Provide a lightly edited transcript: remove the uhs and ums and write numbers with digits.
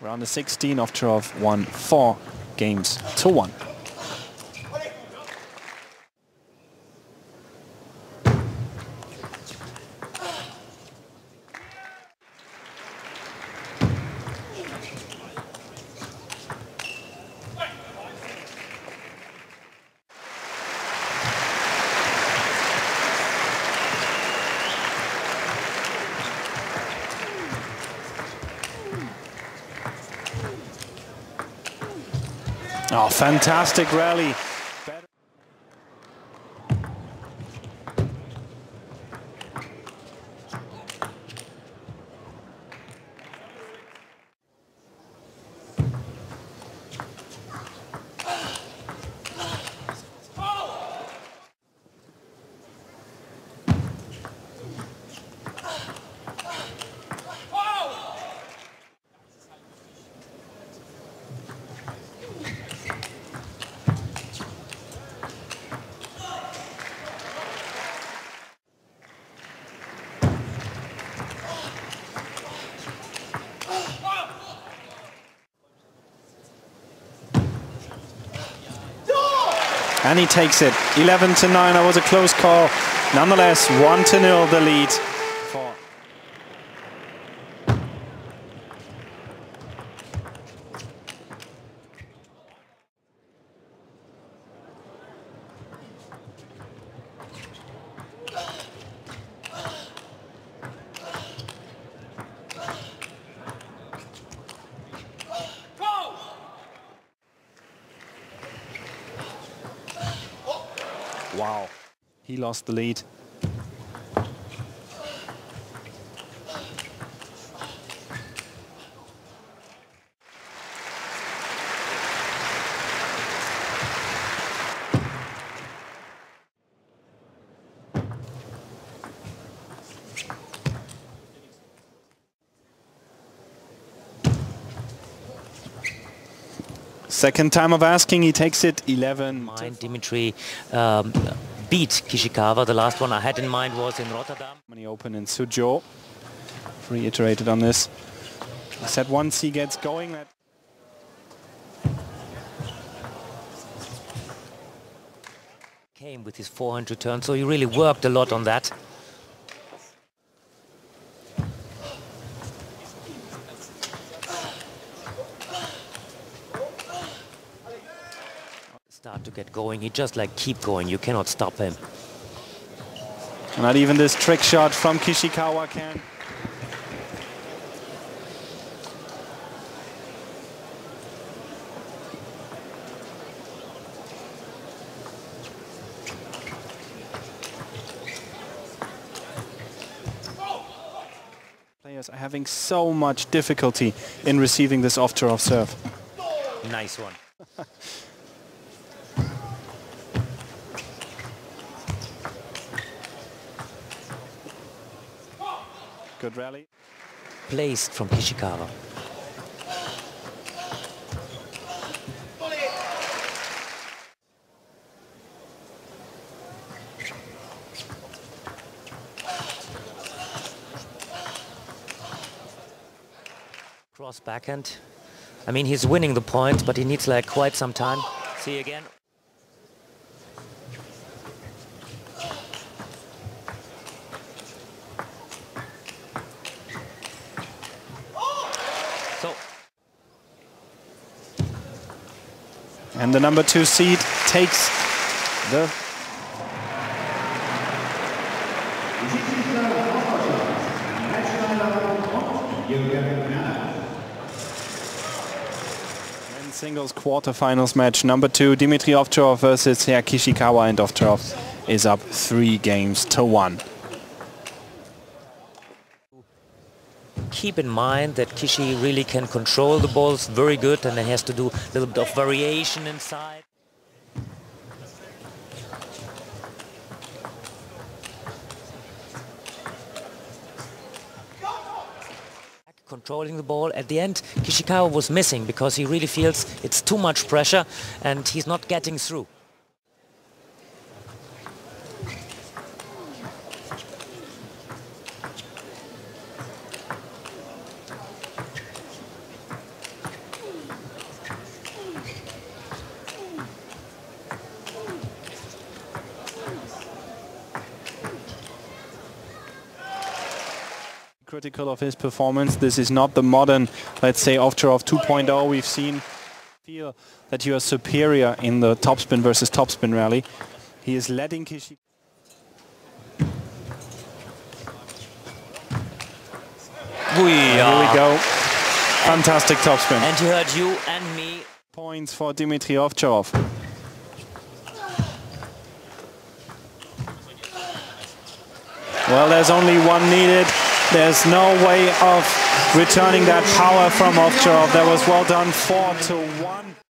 Round of 16, Ovtcharov won 4 games to 1. Oh, fantastic rally. And he takes it. 11 to 9. That was a close call. Nonetheless, 1-0 the lead. Wow, he lost the lead. Second time of asking, he takes it 11. Dimitrij beat Kishikawa. The last one I had in mind was in Rotterdam. Many open in Suzhou. Reiterated on this. I said once he gets going. That came with his forehand return, so he really worked a lot on that. Start to get going, he just like keep going, you cannot stop him. Not even this trick shot from Kishikawa can. Players are having so much difficulty in receiving this Ovtcharov serve. Nice one. Good rally. Placed from Kishikawa. Cross backhand. I mean, he's winning the point, but he needs like quite some time. See you again. And the number 2 seed takes the... Men's singles quarterfinals match, number 2, Dimitrij Ovtcharov versus Seiya Kishikawa, and Ovtcharov is up 3 games to 1. Keep in mind that Kishi really can control the balls very good, and then has to do a little bit of variation inside. Controlling the ball. At the end, Kishikawa was missing because he really feels it's too much pressure and he's not getting through. critical of his performance. This is not the modern, let's say, Ovtcharov 2.0 we've seen. Feel that you are superior in the topspin versus topspin rally. He is letting Kishikawa. Here we go. Fantastic topspin. And you heard you and me. Points for Dimitrij Ovtcharov. Well, there's only one needed. There's no way of returning that power from Ovtcharov. That was well done, 4-1.